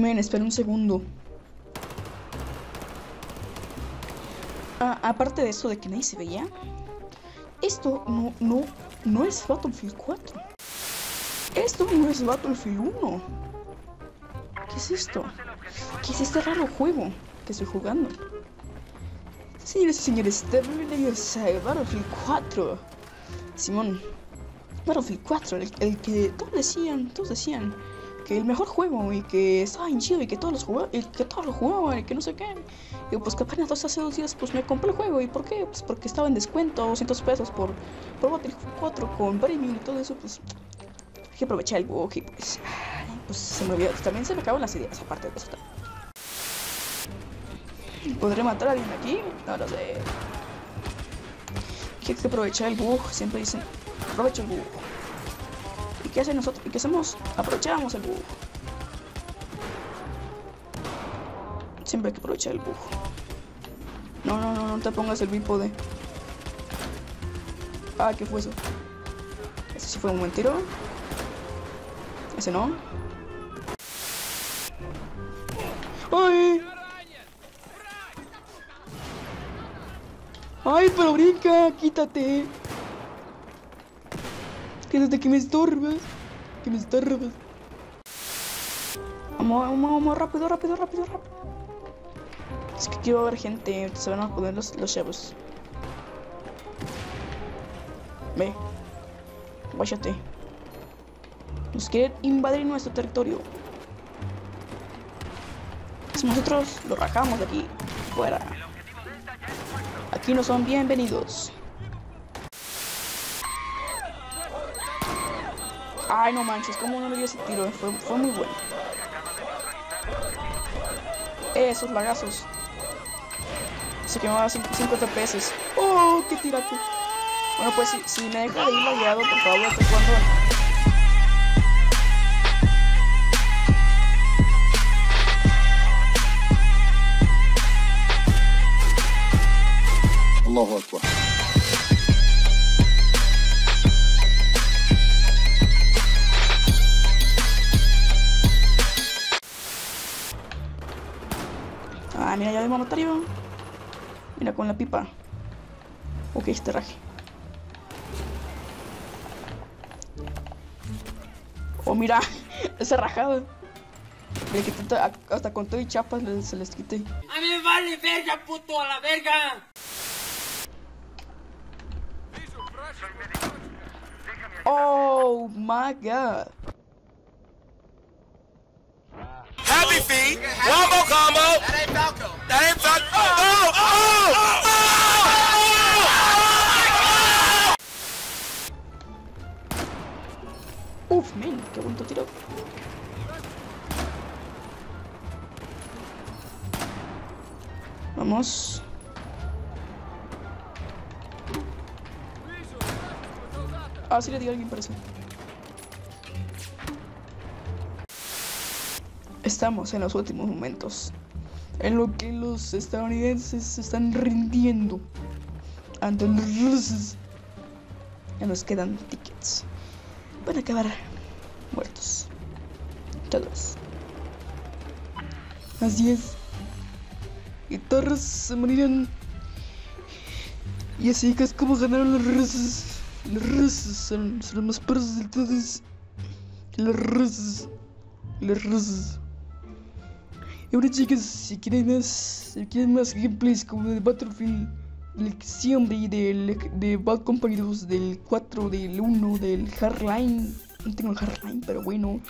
men, espera un segundo. Aparte de eso de que nadie se veía, esto no es Battlefield 4. Esto no es Battlefield 1. ¿Qué es esto? ¿Qué es este raro juego que estoy jugando? Señores y señores, bienvenidos a Battlefield 4. Simón, Battlefield 4, el que todos decían que el mejor juego y que estaba bien chido y que todos lo jugaban y que no sé qué. Y pues que apenas hace 2 días pues me compré el juego. ¿Y por qué? Pues porque estaba en descuento, 200 pesos por Battlefield 4 con premium y todo eso, pues hay que aprovechar el bug y pues se me olvidó. También se me acaban las ideas aparte de eso. ¿Podré matar a alguien aquí? No lo sé. Hay que aprovechar el bug, siempre dicen, aprovecho el bug. ¿Y qué hacen nosotros? ¿Y qué hacemos? Aprovechamos el bug. Siempre hay que aprovechar el bug. No te pongas el bípode. Ah, ¿qué fue eso? Ese sí fue un buen tiro. Ese no. ¡Ay! ¡Ay, pero brinca! ¡Quítate! ¡Quítate que me estorbas! ¡Que me estorbas! Vamos, rápido. Es que quiero ver gente, se van a poner los chavos. Ve, guáchate. Nos quieren invadir nuestro territorio. Si nosotros lo rajamos de aquí, fuera. Aquí no son bienvenidos. Ay, no manches, como no me dio ese tiro, fue muy bueno. Esos lagazos. Se quemaba 50 pesos. ¡Oh, qué tiraco! Bueno, pues si me deja de ir lagueado, por favor, estoy jugando. Allahu Akbar. Ah, mira, ya debo matar yo. Mira, con la pipa. Ok, este raje. Oh, mira, ese rajado. Mira que hasta con todo y chapas se les quité. A mí me vale verga, puto, a la verga. Oh my god. Happy feet, one more combo. That ain't Falco. That ain't Falco. Oh! Uf, men, qué bonito tiro. Vamos. Ah, sí le digo a alguien, parece. Estamos en los últimos momentos, en lo que los estadounidenses se están rindiendo ante los rusos. Ya nos quedan tickets. Van a acabar muertos. Todos. Así es. Y todos se morirán. Y así que es como ganaron los rusos. Los rusos son los más perros de todos. Los rusos. Y bueno, chicas, si quieren más gameplays como de Battlefield, del siempre, y de Bad Company 2, del 4, del 1, del Hardline. No tengo el Hardline, pero bueno.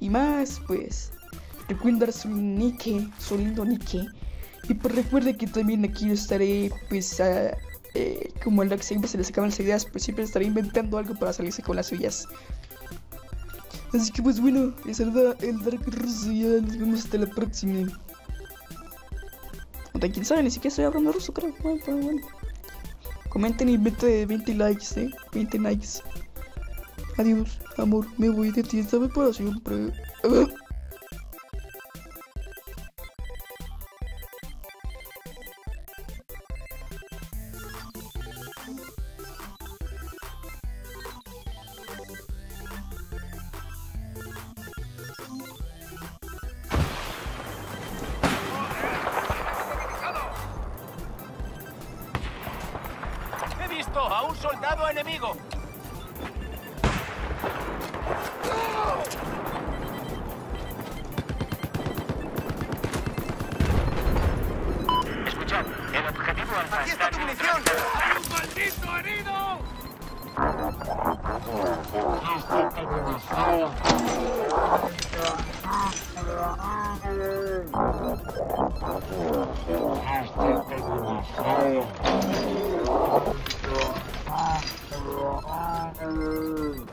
Y más, pues, recuerden dar su lindo nick. Y pues recuerden que también aquí estaré, pues, como el que siempre se les acaban las ideas, pues siempre estaré inventando algo para salirse con las suyas. Así que pues bueno, les saluda el Dark Russo y ya nos vemos hasta la próxima. O de quién sabe, ni siquiera estoy hablando ruso, creo. Bueno. Comenten y mete 20 likes, 20 likes. Adiós, amor, me voy de ti esta vez para siempre. Captó a un soldado enemigo. Escuchad, el objetivo alfa. ¡Aquí está tu munición! ¡Hay un maldito herido!